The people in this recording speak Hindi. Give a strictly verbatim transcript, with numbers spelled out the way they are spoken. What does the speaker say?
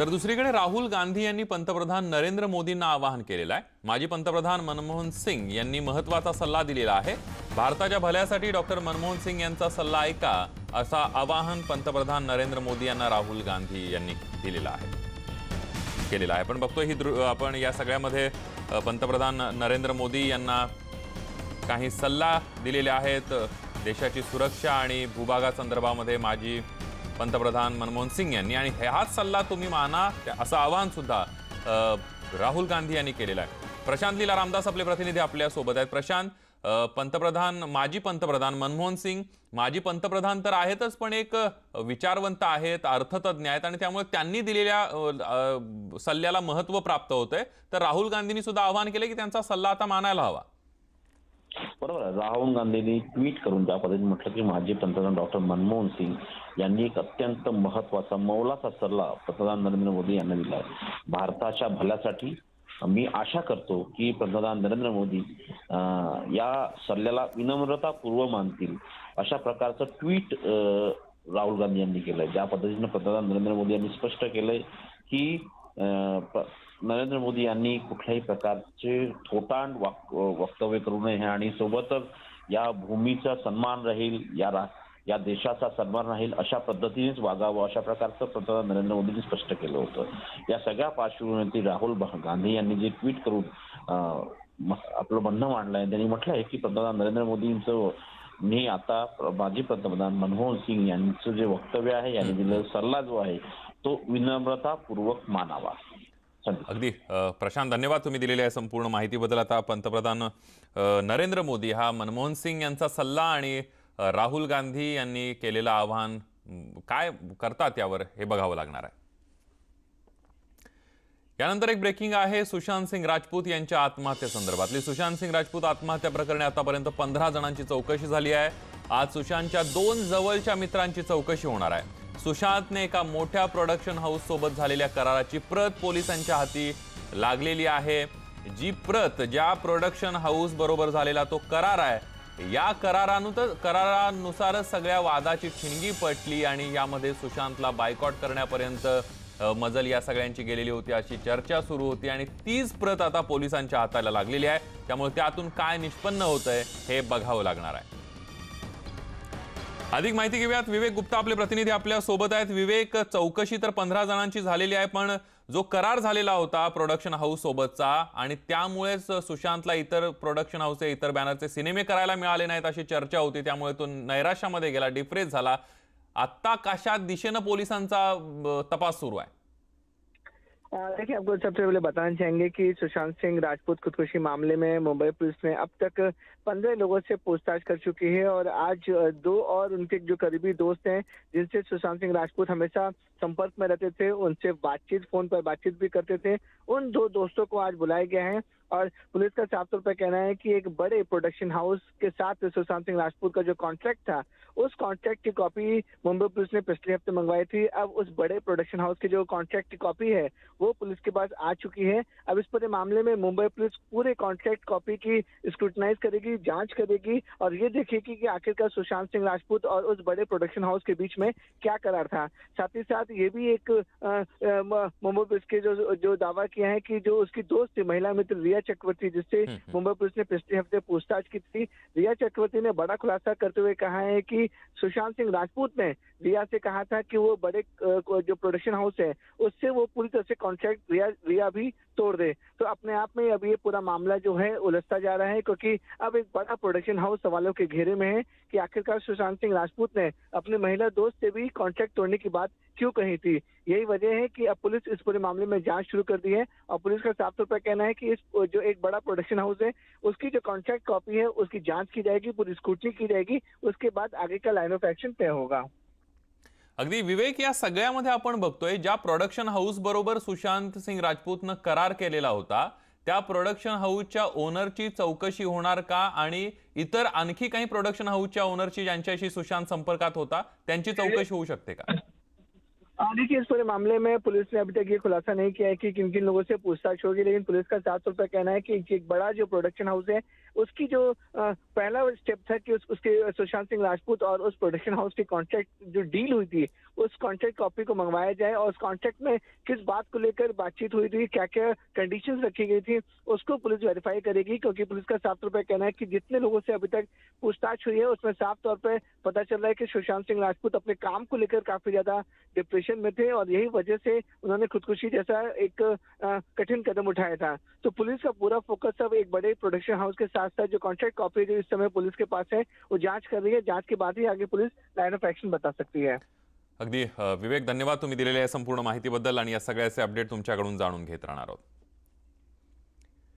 तर दुसरीकडे राहुल गांधी यांनी पंतप्रधान नरेंद्र मोदींना आवाहन केलेलं आहे। माजी पंतप्रधान मनमोहन सिंह यांनी महत्त्वाचा सल्ला दिलेला आहे। भारताच्या भल्यासाठी डॉक्टर मनमोहन सिंह यांचा सल्ला ऐका असा आवाहन पंतप्रधान नरेंद्र मोदी यांना राहुल गांधी यांनी दिलेला आहे केलेला आहे। पण बघतोय ही आपण या सगळ्यामध्ये पंतप्रधान नरेंद्र मोदी यांना काही सल्ला दिलेले आहेत। देशाची सुरक्षा आणि भूभागा संदर्भामध्ये माजी पंतप्रधान मनमोहन सिंह यांनी आणि हाच सल्ला तुम्ही माना असं आवाहन सुद्धा राहुल गांधी यांनी केलेलं आहे। प्रशांत लीला रामदास आपले प्रतिनिधी आपल्या सोबत आहेत। प्रशांत, पंतप्रधान माजी पंतप्रधान मनमोहन सिंह माजी पंतप्रधान तर आहेतच, पण एक विचारवंत आहेत, अर्थतज्ञ आहेत आणि त्यामुळे त्यांनी दिलेल्या सल्ल्याला महत्त्व प्राप्त होतंय। तर राहुल गांधींनी सुद्धा आवाहन केले की त्यांचा सल्ला आता मानायला हवा। बरोबर आहे। राहुल गांधींनी ट्विट करून त्या पद्धतीने म्हटलं की माजी पंतप्रधान डॉक्टर मनमोहन सिंह यांनी एक अत्यंत महत्त्वाचा मौलाचा सल्ला पंतप्रधान नरेंद्र मोदी यांना दिला आहे। भारताच्या भल्यासाठी मी आशा करतो की पंतप्रधान नरेंद्र मोदी या सल्ल्याला विनम्रतापूर्वक मानतील, अशा प्रकारचं ट्विट राहुल गांधी यांनी केलंय। ज्या पद्धतीने पंतप्रधान नरेंद्र मोदी यांनी स्पष्ट केलंय की नरेंद्र मोदी यांनी कुठल्याही प्रकारचे थोटांड वक्तव्य करू नये आणि सोबतच या भूमीचा सन्मान राहील, या या देशाचा सन्मान राहील अशा पद्धतीनेच वागावं, अशा प्रकारचं पंतप्रधान नरेंद्र मोदींनी स्पष्ट केलं होतं। या सगळ्या पार्श्वभूमीवरती राहुल गांधी यांनी जे ट्विट करून आपलं म्हणणं मांडलं आहे, त्यांनी म्हटलं आहे की पंतप्रधान नरेंद्र मोदींचं मी आता माजी पंतप्रधान मनमोहन सिंह यांचं जे वक्तव्य आहे, यांनी दिलेला सल्ला जो आहे तो विनम्रतापूर्वक मानावा। अगदी प्रशांत, धन्यवाद तुम्ही दिलेल्या संपूर्ण माहितीबद्दल। आता पंतप्रधान नरेंद्र मोदी हा मनमोहन सिंह यांचा सल्ला आणि राहुल गांधी यांनी केलेला आवाहन काय करतात यावर हे बघावं लागणार आहे। यानंतर एक ब्रेकिंग आहे सुशांत सिंह राजपूत यांच्या आत्महत्ये संदर्भातली। सुशांत सिंह राजपूत आत्महत्या प्रकरणी आतापर्यंत पंधरा जणांची चौकशी झाली आहे। आज सुशांतच्या दोन जवळच्या मित्रांची चौकशी होणार आहे। सुशांतने एका मोठ्या प्रोडक्शन हाऊस सोबत झालेल्या कराराची प्रत पोलिसांच्या हाती लागलेली आहे। जी प्रत ज्या प्रोडक्शन हाऊस बरोबर झालेला तो करार आहे, या करारानुसार करारानुसारच सगळ्या वादाची ठिणगी पटली आणि यामध्ये सुशांतला बायकॉट करण्यापर्यंत मजल या सगळ्यांची गेलेली होती अशी चर्चा सुरू होती आणि तीच प्रत आता पोलिसांच्या हाताला लागलेली आहे। त्यामुळे त्यातून काय निष्पन्न होतंय हे बघावं लागणार आहे। अधिक माहिती घेऊयात। विवेक गुप्ता आपले प्रतिनिधी आपल्या सोबत आहेत। विवेक, चौकशी तर पंधरा जणांची झालेली आहे, पण जो करार झालेला होता प्रोडक्शन हाऊस सोबतचा आणि त्यामुळेच सुशांतला इतर प्रोडक्शन हाऊसचे इतर बॅनरचे सिनेमे करायला मिळाले नाहीत अशी चर्चा होती, त्यामुळे तो नैराश्यामध्ये गेला, डिप्रेस झाला। आता कशा दिशेनं पोलिसांचा तपास सुरू आहे? देखिए, आपको सबसे पहले बताना चाहेंगे कि सुशांत सिंह राजपूत खुदकुशी मामले में मुंबई पुलिस ने अब तक पंद्रह लोगों से पूछताछ कर चुकी है और आज दो और उनके जो करीबी दोस्त हैं जिनसे सुशांत सिंह राजपूत हमेशा संपर्क में रहते थे, उनसे बातचीत फोन पर बातचीत भी करते थे, उन दो दोस्तों को आज बुलाया गया है। और पुलिस का साफ तौर पर कहना है कि एक बड़े प्रोडक्शन हाउस के साथ सुशांत सिंह राजपूत का जो कॉन्ट्रैक्ट था, उस कॉन्ट्रैक्ट की कॉपी मुंबई पुलिस ने पिछले हफ्ते मंगवाई थी। अब उस बड़े प्रोडक्शन हाउस की जो कॉन्ट्रैक्ट की कॉपी है वो पुलिस के पास आ चुकी है। अब इस पूरे मामले में मुंबई पुलिस पूरे कॉन्ट्रैक्ट कॉपी की स्क्रूटनाइज करेगी, जाँच करेगी और ये देखेगी कि आखिरकार सुशांत सिंह राजपूत और उस बड़े प्रोडक्शन हाउस के बीच में क्या करार था। साथ ही साथ ये भी एक मुंबई पुलिस के जो जो दावा किया है कि जो उसकी दोस्त थी, महिला मित्र रिया चक्रवर्ती, जिससे मुंबई पुलिस ने पिछले हफ्ते पूछताछ की थी, रिया चक्रवर्ती ने बड़ा खुलासा करते हुए कहा है कि सुशांत सिंह राजपूत ने रिया से कहा था कि वो बड़े जो प्रोडक्शन हाउस है उससे वो पूरी तरह से कॉन्ट्रैक्ट रिया रिया भी तोड़ दे। तो अपने आप में अब ये पूरा मामला जो है उलझता जा रहा है, क्योंकि अब एक बड़ा प्रोडक्शन हाउस सवालों के घेरे में है कि आखिरकार सुशांत सिंह राजपूत ने अपने महिला दोस्त से भी कॉन्ट्रैक्ट तोड़ने की बात क्यों कही थी। यही वजह है कि अब पुलिस इस पूरे मामले में जांच शुरू कर दी है और पुलिस का साफ तौर पर कहना है कि इस जो एक बड़ा प्रोडक्शन हाउस है उसकी जो कॉन्ट्रैक्ट कॉपी है उसकी जांच की जाएगी, पूरी स्क्रूटनी की जाएगी, उसके बाद आगे का लाइन ऑफ एक्शन तय होगा। अगदी विवेक, या सगळ्यामध्ये आपण बघतोय ज्या प्रोडक्शन हाऊस बरोबर सुशांत सिंह राजपूतनं करार केलेला होता त्या प्रोडक्शन हाऊसच्या ओनरची चौकशी होणार का आणि इतर आणखी काही प्रोडक्शन हाऊसच्या ओनरची ज्यांच्याशी सुशांत संपर्कात होता त्यांची चौकशी होऊ शकते का? देखिए, इस पूरे मामले में पुलिस ने अभी तक ये खुलासा नहीं किया है कि किन किन लोगों से पूछताछ होगी, लेकिन पुलिस का साफ तौर पर कहना है कि एक बड़ा जो प्रोडक्शन हाउस है उसकी जो पहला स्टेप था कि उस, उसके सुशांत सिंह राजपूत और उस प्रोडक्शन हाउस की कॉन्ट्रैक्ट जो डील हुई थी उस कॉन्ट्रैक्ट कॉपी को मंगवाया जाए और उस कॉन्ट्रैक्ट में किस बात को लेकर बातचीत हुई थी, क्या क्या कंडीशंस रखी गई थी, उसको पुलिस वेरीफाई करेगी। क्योंकि पुलिस का साफ तौर पर कहना है कि जितने लोगों से अभी तक पूछताछ हुई है उसमें साफ तौर पर पता चल रहा है कि सुशांत सिंह राजपूत अपने काम को लेकर काफी ज्यादा डिप्रेशन में थे और यही वजह से उन्होंने खुदकुशी जैसा एक कठिन कदम उठाया था। तो पुलिस का पूरा फोकस सब एक बड़े प्रोडक्शन हाउस के साथ साथ जो कॉन्ट्रैक्ट कॉपी जो इस समय पुलिस के पास है वो जांच कर रही है। जांच के बाद ही आगे पुलिस लाइन ऑफ एक्शन बता सकती है। अगदी विवेक, धन्यवाद तुम्ही दिलेल्या संपूर्ण माहितीबद्दल आणि या सगळ्याचे अपडेट तुमच्याकडून जाणून घेत राहणार आहोत।